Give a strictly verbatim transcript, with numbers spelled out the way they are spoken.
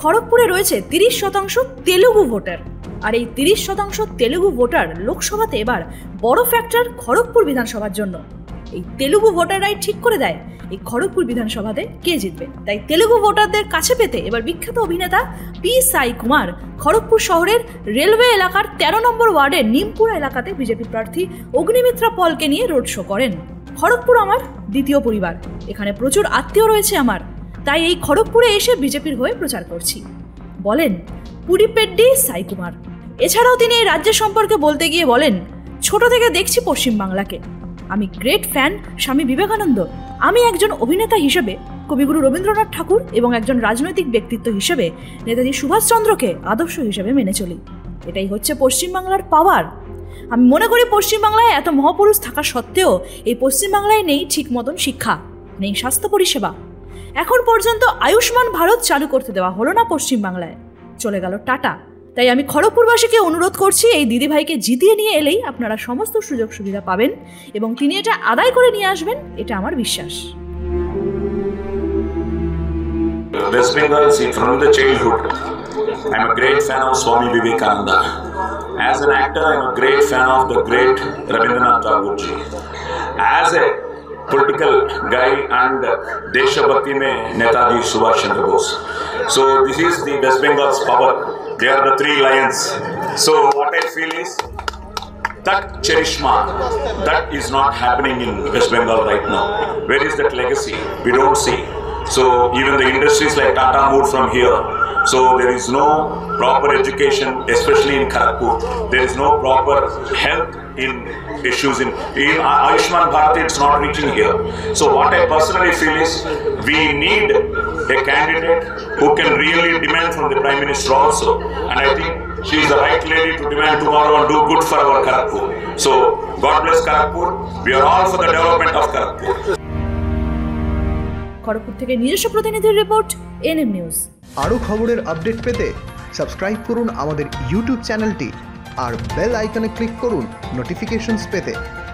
খড়গপুরে রয়েছে তিরিশ শতাংশ তেলুগু ভোটার, আর এই তিরিশ শতাংশ তেলুগু ভোটার লোকসভাতে এবার বড় ফ্যাক্টর খড়গপুর বিধানসভার জন্য। এই তেলুগু ভোটাররাই ঠিক করে দেয় এই খড়গপুর বিধানসভাতে কে জিতবে। তাই তেলুগু ভোটারদের কাছে পেতে এবার বিখ্যাত অভিনেতা পি সাই কুমার খড়গপুর শহরের রেলওয়ে এলাকার তেরো নম্বর ওয়ার্ডের নিমপুরা এলাকাতে বিজেপি প্রার্থী অগ্নিমিত্রা পলকে নিয়ে রোড শো করেন। খড়গপুর আমার দ্বিতীয় পরিবার, এখানে প্রচুর আত্মীয় রয়েছে আমার, তাই এই খড়গপুরে এসে বিজেপির হয়ে প্রচার করছি, বলেন পুডিপেড্ডি সাই কুমার। এছাড়াও তিনি এই রাজ্য সম্পর্কে বলতে গিয়ে বলেন, ছোট থেকে দেখছি পশ্চিমবাংলাকে, আমি গ্রেট ফ্যান স্বামী বিবেকানন্দ, আমি একজন অভিনেতা হিসেবে কবিগুরু রবীন্দ্রনাথ ঠাকুর এবং একজন রাজনৈতিক ব্যক্তিত্ব হিসেবে নেতাজি সুভাষচন্দ্রকে আদর্শ হিসেবে মেনে চলি। এটাই হচ্ছে পশ্চিমবাংলার পাওয়ার। আমি মনে করি পশ্চিমবাংলায় এত মহাপুরুষ থাকা সত্ত্বেও এই পশ্চিমবাংলায় নেই ঠিক মতন শিক্ষা, নেই স্বাস্থ্য পরিষেবা। এখন পর্যন্ত আয়ুষ্মান ভারত চালু করতে দেওয়া হলো না পশ্চিমবাংলায়, চলে গেল টাটা। তাই আমি খড়গপুরবাসীকে অনুরোধ করছি, এই দিদিভাইকে জিতিয়ে নিয়ে এলেই আপনারা সমস্ত সুযোগ সুবিধা পাবেন এবং তিনি এটা আদায় করে নিয়ে আসবেন, এটা আমার বিশ্বাস। West Bengal from the childhood. I'm a great fan of Swami Vivekananda. As an actor, I'm a great fan of the great Rabindranath Tagore. As a political guy and Deshabhakti mein Netaji Subhash Chandra Bose. So this is the West Bengal's power. They are the three lions. So what I feel is that charisma, that is not happening in West Bengal right now. Where is that legacy? We don't see. So even the industries like Tata moved from here. So there is no proper education, especially in Kharagpur. There is no proper health in issues in, in Ayushman Bharat. It's not reaching here. So what I personally feel is we need a candidate who can really demand from the Prime Minister also, and I think she is the right lady to demand tomorrow and do good for our Kharagpur. So God bless Kharagpur. We are all for the development of Kharagpur. Kharagpur থেকে নিজস্ব প্রতিনিধির report NM news. আরও খবরের update পেতে subscribe করুন আমাদের YouTube চ্যানেলটি আর বেল আইকনে ক্লিক করুন নোটিফিকেশনস পেতে।